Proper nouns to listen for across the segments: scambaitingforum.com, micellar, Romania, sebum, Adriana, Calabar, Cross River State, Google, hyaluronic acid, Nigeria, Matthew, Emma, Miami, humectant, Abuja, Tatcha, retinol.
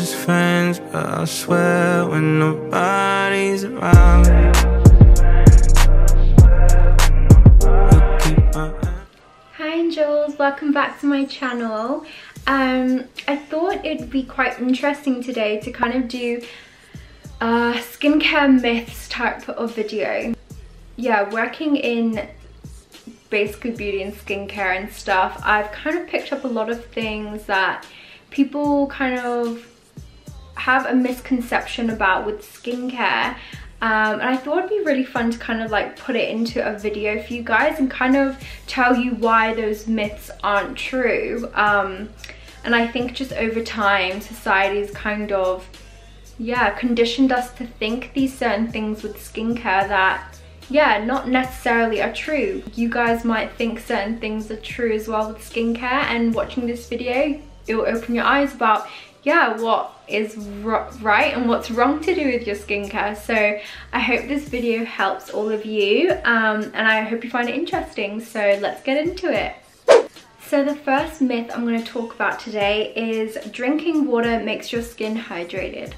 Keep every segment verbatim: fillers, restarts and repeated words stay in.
us as friends, but I swear when nobody's around. Hi Angels, welcome back to my channel. Um, I thought it'd be quite interesting today to kind of do a skincare myths type of video. Yeah, working in basically beauty and skincare and stuff, I've kind of picked up a lot of things that people kind of have a misconception about with skincare, um, and I thought it'd be really fun to kind of like put it into a video for you guys and kind of tell you why those myths aren't true. Um, and I think just over time society's kind of, yeah, conditioned us to think these certain things with skincare that, yeah, not necessarily are true. You guys might think certain things are true as well with skincare, and watching this video, it will open your eyes about, yeah, what is right and what's wrong to do with your skincare. So I hope this video helps all of you, um, and I hope you find it interesting. So let's get into it. So the first myth I'm going to talk about today is drinking water makes your skin hydrated.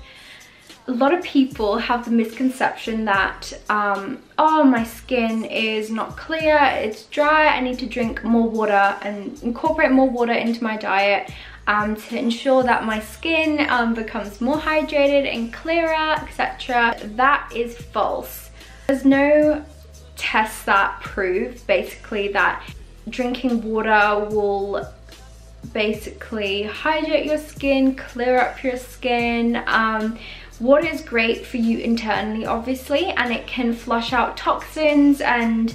A lot of people have the misconception that, um, oh, my skin is not clear, it's dry, I need to drink more water and incorporate more water into my diet um, to ensure that my skin um, becomes more hydrated and clearer, et cetera. That is false. There's no tests that prove basically that drinking water will basically hydrate your skin, clear up your skin. Um, Water is great for you internally, obviously, and it can flush out toxins and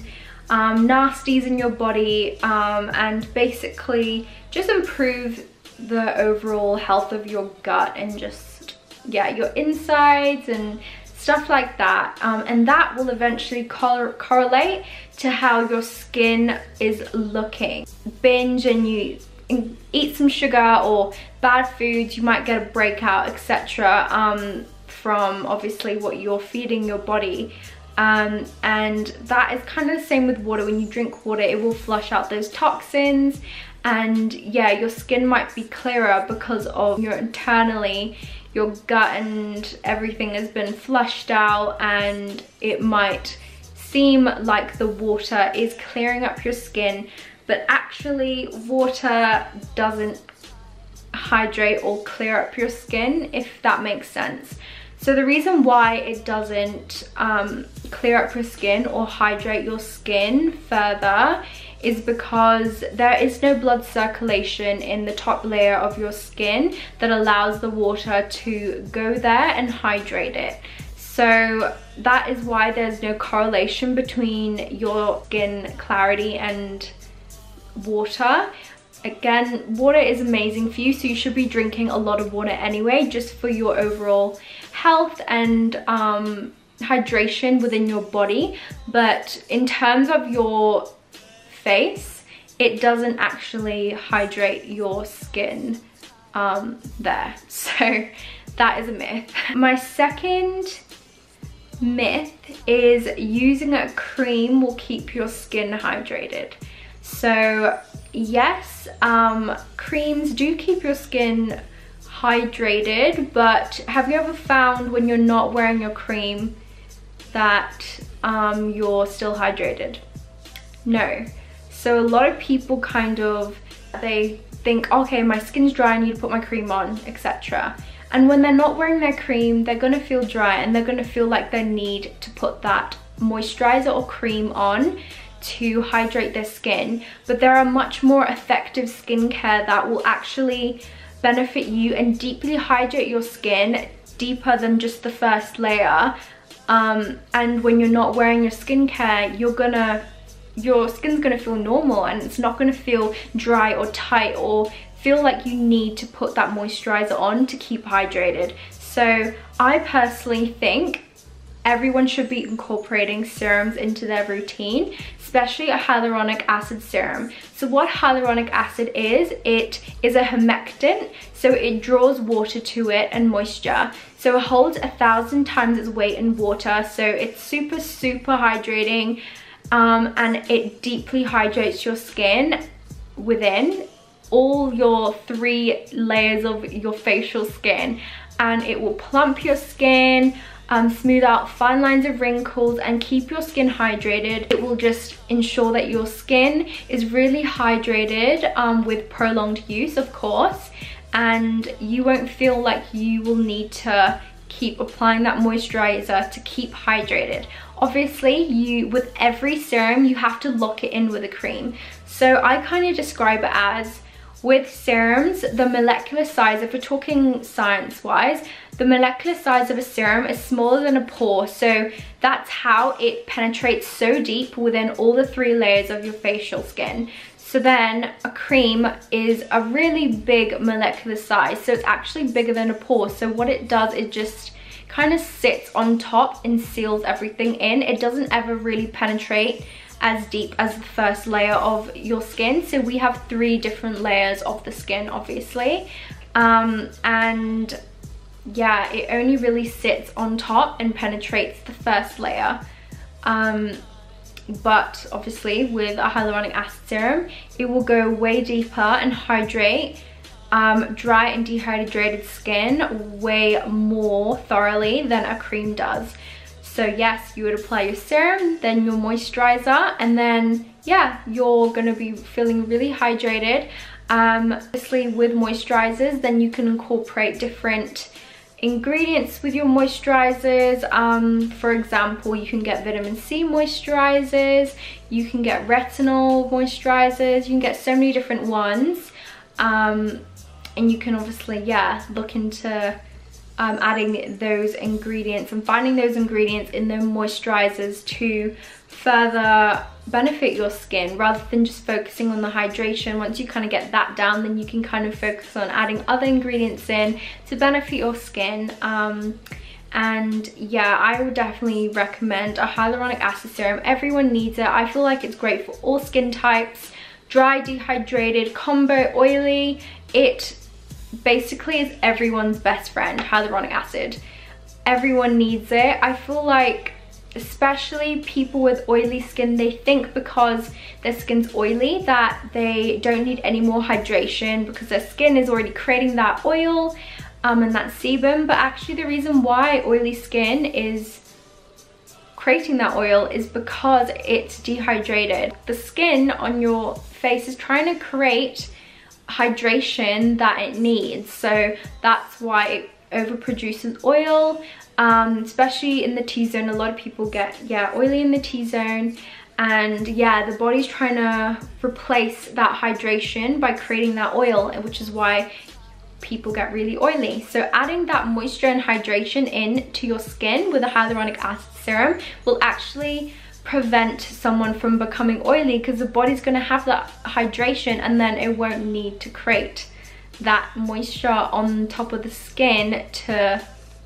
um, nasties in your body, um, and basically just improve the overall health of your gut and just, yeah, your insides and stuff like that. Um, and that will eventually cor correlate to how your skin is looking. Binge and you eat some sugar or bad foods, you might get a breakout, et cetera. Um, from obviously what you're feeding your body, um, and that is kind of the same with water. When you drink water, it will flush out those toxins, and yeah, your skin might be clearer because of your internally your gut and everything has been flushed out, and it might seem like the water is clearing up your skin, but actually water doesn't hydrate or clear up your skin, if that makes sense. So the reason why it doesn't um, clear up your skin or hydrate your skin further is because there is no blood circulation in the top layer of your skin that allows the water to go there and hydrate it. So that is why there's no correlation between your skin clarity and water. Again, water is amazing for you, so you should be drinking a lot of water anyway, just for your overall health and um, hydration within your body. But in terms of your face, it doesn't actually hydrate your skin um, there. So that is a myth. My second myth is using a cream will keep your skin hydrated. So yes, um, creams do keep your skin hydrated, but have you ever found when you're not wearing your cream that um, you're still hydrated? No. So a lot of people kind of, they think, okay, my skin's dry, I need to put my cream on, et cetera. And when they're not wearing their cream, they're gonna feel dry and they're gonna feel like they need to put that moisturizer or cream on to hydrate their skin. But there are much more effective skincare that will actually benefit you and deeply hydrate your skin deeper than just the first layer. Um, and when you're not wearing your skincare, you're gonna, your skin's gonna feel normal, and it's not gonna feel dry or tight or feel like you need to put that moisturizer on to keep hydrated. So I personally think everyone should be incorporating serums into their routine, especially a hyaluronic acid serum. So what hyaluronic acid is, it is a humectant, so it draws water to it and moisture. So it holds a thousand times its weight in water, so it's super, super hydrating, um, and it deeply hydrates your skin within. all your three layers of your facial skin, and it will plump your skin, um, smooth out fine lines of wrinkles, and keep your skin hydrated. It will just ensure that your skin is really hydrated um, with prolonged use, of course, and you won't feel like you will need to keep applying that moisturizer to keep hydrated. Obviously, you with every serum you have to lock it in with a cream. So I kind of describe it as, with serums, the molecular size, if we're talking science wise, the molecular size of a serum is smaller than a pore, so that's how it penetrates so deep within all the three layers of your facial skin. So then a cream is a really big molecular size, so it's actually bigger than a pore. So what it does, it just kind of sits on top and seals everything in. It doesn't ever really penetrate as deep as the first layer of your skin. So we have three different layers of the skin, obviously, um, and yeah, it only really sits on top and penetrates the first layer. Um, but obviously with a hyaluronic acid serum, it will go way deeper and hydrate um, dry and dehydrated skin way more thoroughly than a cream does. So yes, you would apply your serum, then your moisturizer, and then yeah, you're gonna be feeling really hydrated. Um, obviously with moisturizers, then you can incorporate different ingredients with your moisturizers. Um, for example, you can get vitamin C moisturizers, you can get retinol moisturizers, you can get so many different ones. Um, and you can obviously, yeah, look into Um, adding those ingredients and finding those ingredients in the moisturizers to further benefit your skin, rather than just focusing on the hydration. Once you kind of get that down, then you can kind of focus on adding other ingredients in to benefit your skin. Um, and yeah, I would definitely recommend a hyaluronic acid serum. Everyone needs it. I feel like it's great for all skin types, dry, dehydrated, combo, oily. It basically is everyone's best friend, hyaluronic acid. Everyone needs it. I feel like especially people with oily skin, they think because their skin's oily that they don't need any more hydration because their skin is already creating that oil um, and that sebum. But actually the reason why oily skin is creating that oil is because it's dehydrated. The skin on your face is trying to create hydration that it needs, so that's why it overproduces oil, um, especially in the T-zone. A lot of people get yeah oily in the T-zone, and yeah, the body's trying to replace that hydration by creating that oil, which is why people get really oily. So adding that moisture and hydration in to your skin with a hyaluronic acid serum will actually prevent someone from becoming oily, because the body's going to have that hydration and then it won't need to create that moisture on top of the skin to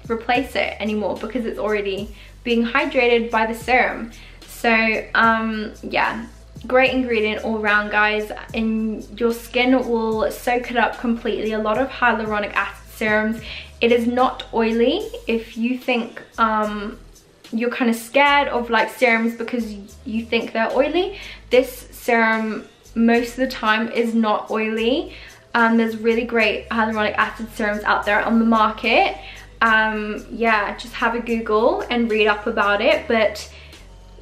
replace it anymore, because it's already being hydrated by the serum. So um yeah, great ingredient all around, guys, and your skin will soak it up completely. A lot of hyaluronic acid serums, it is not oily. If you think um you're kind of scared of like serums because you think they're oily, this serum most of the time is not oily. Um, there's really great hyaluronic acid serums out there on the market. Um, yeah, just have a Google and read up about it, but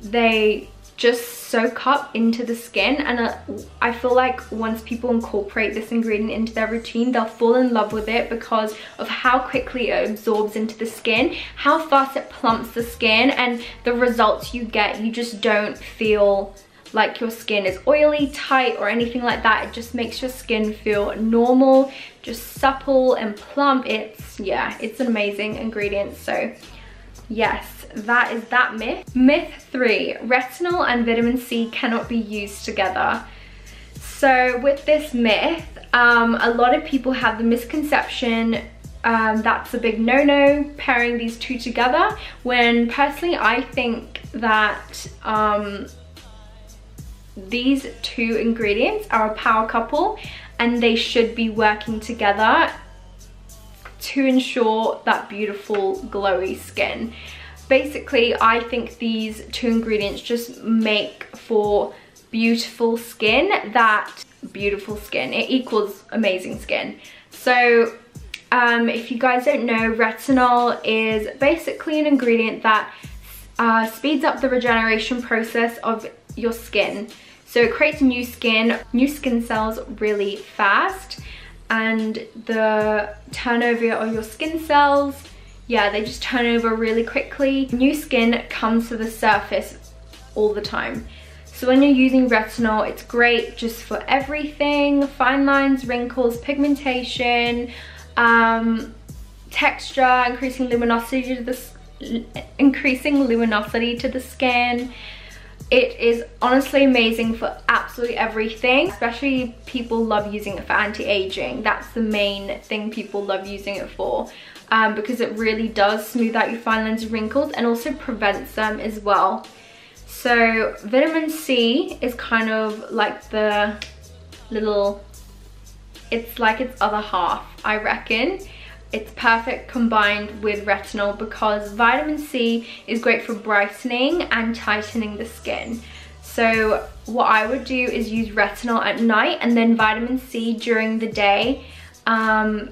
they just soak up into the skin, and uh, I feel like once people incorporate this ingredient into their routine, they'll fall in love with it because of how quickly it absorbs into the skin, how fast it plumps the skin, and the results you get. You just don't feel like your skin is oily, tight, or anything like that. It just makes your skin feel normal, just supple and plump. It's yeah, it's an amazing ingredient. So yes, that is that myth. Myth three, retinol and vitamin C cannot be used together. So with this myth, um, a lot of people have the misconception um, that's a big no-no, pairing these two together, when personally I think that um, these two ingredients are a power couple and they should be working together to ensure that beautiful glowy skin. Basically, I think these two ingredients just make for beautiful skin that beautiful skin. It equals amazing skin. So um, if you guys don't know, retinol is basically an ingredient that uh, speeds up the regeneration process of your skin. So it creates new skin, new skin cells really fast, and the turnover of your skin cells, yeah, they just turn over really quickly. New skin comes to the surface all the time. So when you're using retinol, it's great just for everything: fine lines, wrinkles, pigmentation, um, texture, increasing luminosity to the increasing luminosity to the skin. It is honestly amazing for absolutely everything. Especially people love using it for anti-aging. That's the main thing people love using it for, um, because it really does smooth out your fine lines and wrinkles, and also prevents them as well. So vitamin C is kind of like the little, it's like its other half, I reckon. It's perfect combined with retinol because vitamin C is great for brightening and tightening the skin. So what I would do is use retinol at night and then vitamin C during the day. Um,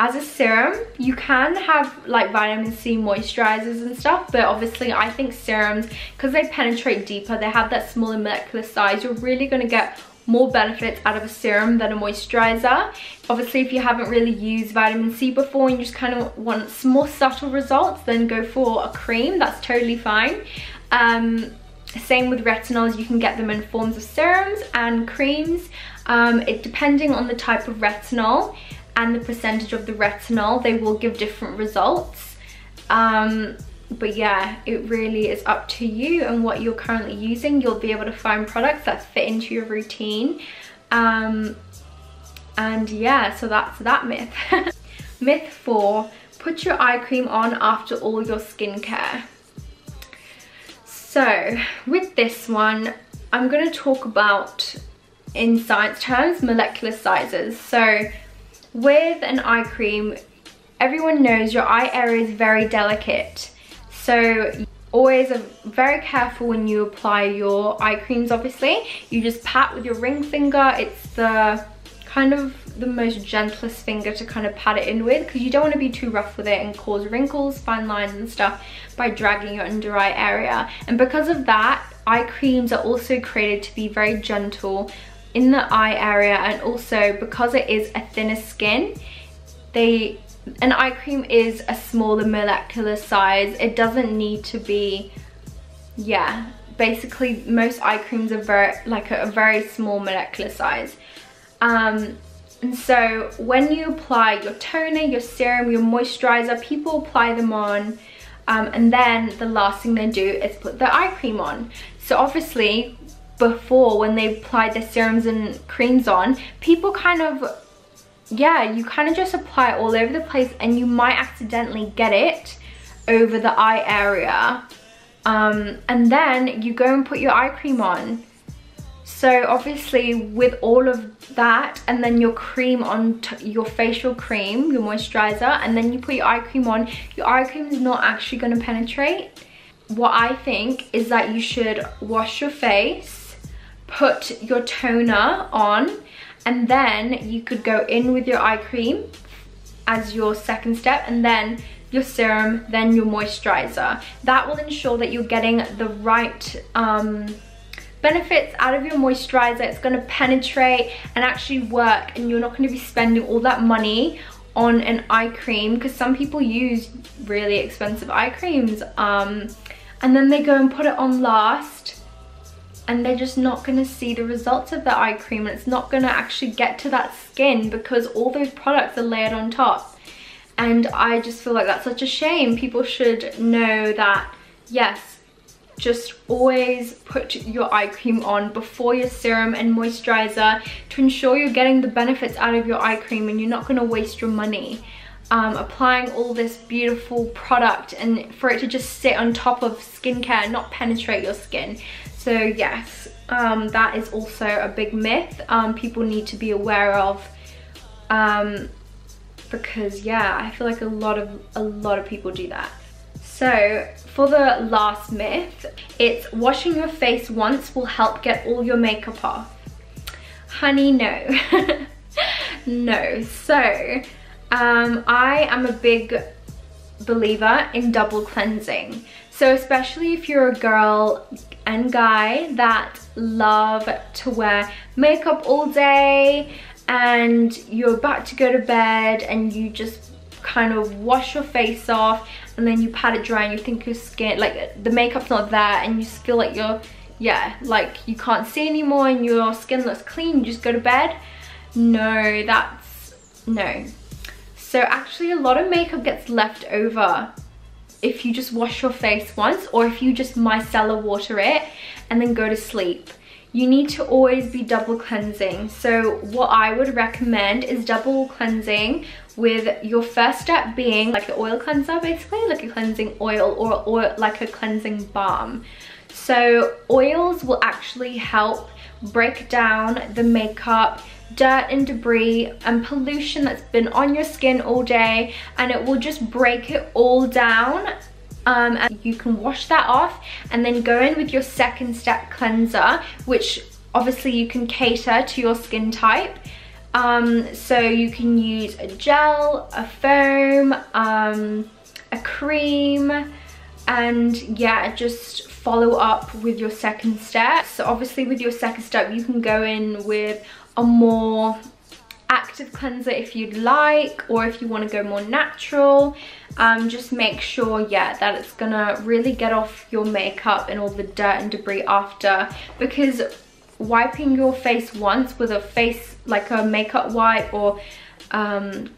as a serum, you can have like vitamin C moisturizers and stuff, but obviously I think serums, because they penetrate deeper, they have that smaller molecular size, you're really gonna get more benefits out of a serum than a moisturizer. Obviously, if you haven't really used vitamin C before and you just kind of want some more subtle results, then go for a cream, that's totally fine. Um, same with retinols, you can get them in forms of serums and creams. Um, it, depending on the type of retinol and the percentage of the retinol, they will give different results. Um, But yeah, it really is up to you and what you're currently using. You'll be able to find products that fit into your routine. Um, and yeah, so that's that myth. Myth four, put your eye cream on after all your skincare. So with this one, I'm going to talk about, in science terms, molecular sizes. So with an eye cream, everyone knows your eye area is very delicate. So always are very careful when you apply your eye creams, obviously. You just pat with your ring finger. It's the kind of the most gentlest finger to kind of pat it in with, because you don't want to be too rough with it and cause wrinkles, fine lines and stuff by dragging your under eye area. And because of that, eye creams are also created to be very gentle in the eye area, and also because it is a thinner skin, they... an eye cream is a smaller molecular size. It doesn't need to be, yeah, basically most eye creams are very, like a, a very small molecular size. Um, and so when you apply your toner, your serum, your moisturizer, people apply them on, um, and then the last thing they do is put their eye cream on. So obviously before, when they applied their serums and creams on, people kind of, yeah, you kind of just apply it all over the place, and you might accidentally get it over the eye area, um, and then you go and put your eye cream on. So obviously with all of that, and then your cream on, your facial cream, your moisturizer, and then you put your eye cream on, your eye cream is not actually going to penetrate. What I think is that you should wash your face, put your toner on, and then you could go in with your eye cream as your second step, and then your serum, then your moisturizer. That will ensure that you're getting the right um, benefits out of your moisturizer. It's gonna penetrate and actually work, and you're not gonna be spending all that money on an eye cream, because some people use really expensive eye creams, um, and then they go and put it on last, and they're just not going to see the results of the eye cream, and it's not going to actually get to that skin because all those products are layered on top. And I just feel like that's such a shame. People should know that, yes, just always put your eye cream on before your serum and moisturizer to ensure you're getting the benefits out of your eye cream, and you're not going to waste your money um, applying all this beautiful product and for it to just sit on top of skincare and not penetrate your skin. So yes, um, that is also a big myth um, people need to be aware of, um, because yeah, I feel like a lot of a lot of people do that. So for the last myth, it's washing your face once will help get all your makeup off. honey, no. No. So um, I am a big believer in double cleansing. So especially if you're a girl and guy that love to wear makeup all day and you're about to go to bed and you just kind of wash your face off and then you pat it dry and you think your skin, like the makeup's not there and you just feel like you're, yeah, like you can't see anymore and your skin looks clean, you just go to bed. No, that's, no. So actually a lot of makeup gets left over if you just wash your face once or if you just micellar water it and then go to sleep. You need to always be double cleansing. So what I would recommend is double cleansing with your first step being like the oil cleanser, basically like a cleansing oil or, or like a cleansing balm. So oils will actually help break down the makeup, dirt and debris and pollution that's been on your skin all day, and it will just break it all down. Um, and you can wash that off and then go in with your second step cleanser, which obviously you can cater to your skin type. Um, so you can use a gel, a foam, um, a cream, and yeah, just follow up with your second step. So obviously with your second step you can go in with a more active cleanser if you'd like, or if you want to go more natural, um, just make sure, yeah, that it's gonna really get off your makeup and all the dirt and debris after, because wiping your face once with a face, like a makeup wipe or um,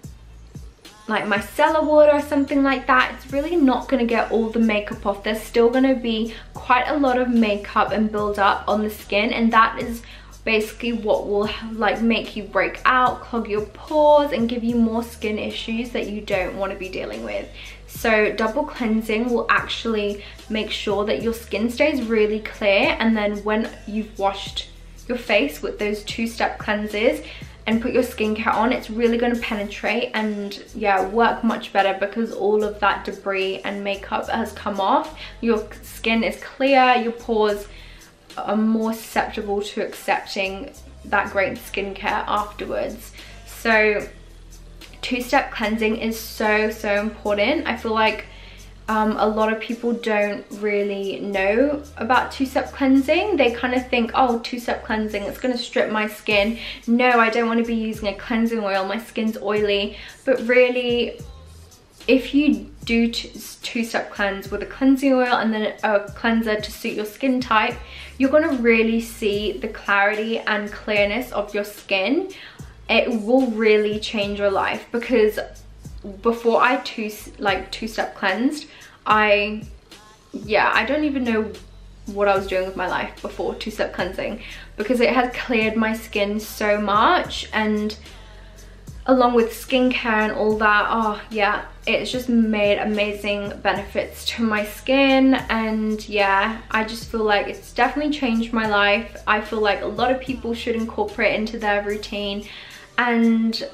like micellar water or something like that, it's really not gonna get all the makeup off. There's still gonna be quite a lot of makeup and build up on the skin, and that is basically what will like make you break out, clog your pores and give you more skin issues that you don't want to be dealing with. So double cleansing will actually make sure that your skin stays really clear, and then when you've washed your face with those two-step cleansers and put your skincare on, it's really going to penetrate and yeah, work much better, because all of that debris and makeup has come off, your skin is clear, your pores are more susceptible to accepting that great skincare afterwards. So two-step cleansing is so, so important. I feel like um, a lot of people don't really know about two-step cleansing. They kind of think, oh, two-step cleansing, it's gonna strip my skin. No, I don't want to be using a cleansing oil, my skin's oily. But really, if you do two-step cleanse with a cleansing oil and then a cleanser to suit your skin type, you're gonna really see the clarity and clearness of your skin. It will really change your life, because before I two, like two-step cleansed, I, yeah, I don't even know what I was doing with my life before two-step cleansing, because it has cleared my skin so much, and along with skincare and all that, oh yeah, it's just made amazing benefits to my skin. And yeah, I just feel like it's definitely changed my life. I feel like a lot of people should incorporate into their routine, and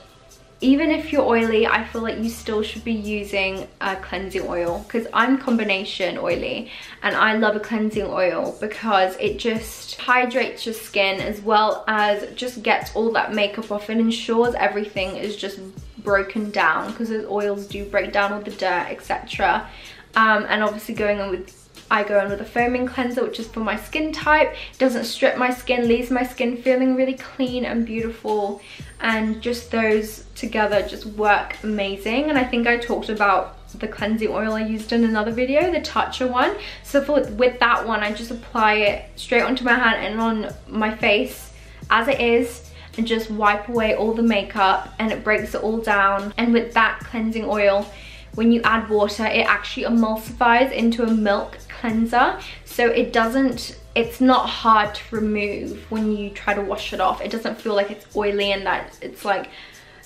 even if you're oily, I feel like you still should be using a cleansing oil, because I'm combination oily and I love a cleansing oil because it just hydrates your skin as well as just gets all that makeup off and ensures everything is just broken down, because those oils do break down all the dirt, et cetera. Um, and obviously going on with, I go in with a foaming cleanser, which is for my skin type, doesn't strip my skin, leaves my skin feeling really clean and beautiful, and just those together just work amazing. And I think I talked about the cleansing oil I used in another video, the Tatcha one. So for, with that one, I just apply it straight onto my hand and on my face as it is, and just wipe away all the makeup and it breaks it all down. And with that cleansing oil, when you add water, it actually emulsifies into a milk cleanser, so it doesn't, it's not hard to remove when you try to wash it off. It doesn't feel like it's oily and that it's like,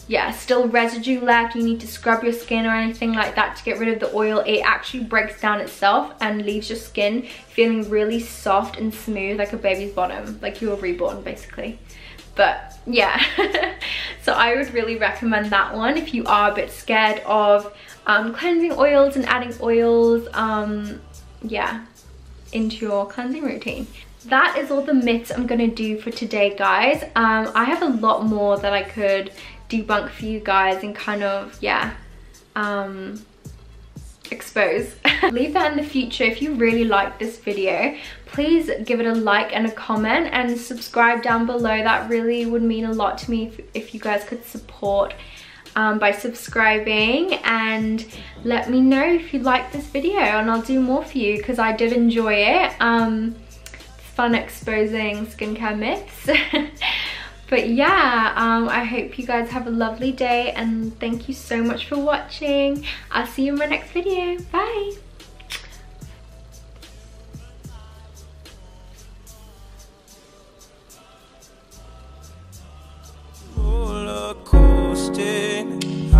yeah, still residue left, you need to scrub your skin or anything like that to get rid of the oil. It actually breaks down itself and leaves your skin feeling really soft and smooth, like a baby's bottom, like you were reborn basically. But yeah, so I would really recommend that one if you are a bit scared of um, cleansing oils and adding oils, um, yeah, into your cleansing routine. that is all the myths I'm gonna do for today, guys. Um, I have a lot more that I could debunk for you guys and kind of, yeah, um, expose. Leave that in the future. If you really like this video, please give it a like and a comment and subscribe down below. That really would mean a lot to me if, if you guys could support um, by subscribing, and let me know if you like this video and I'll do more for you, because I did enjoy it. Um, it's fun exposing skincare myths. But yeah, um, I hope you guys have a lovely day, and thank you so much for watching. I'll see you in my next video. Bye.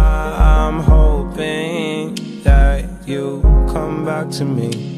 I'm hoping that you come back to me.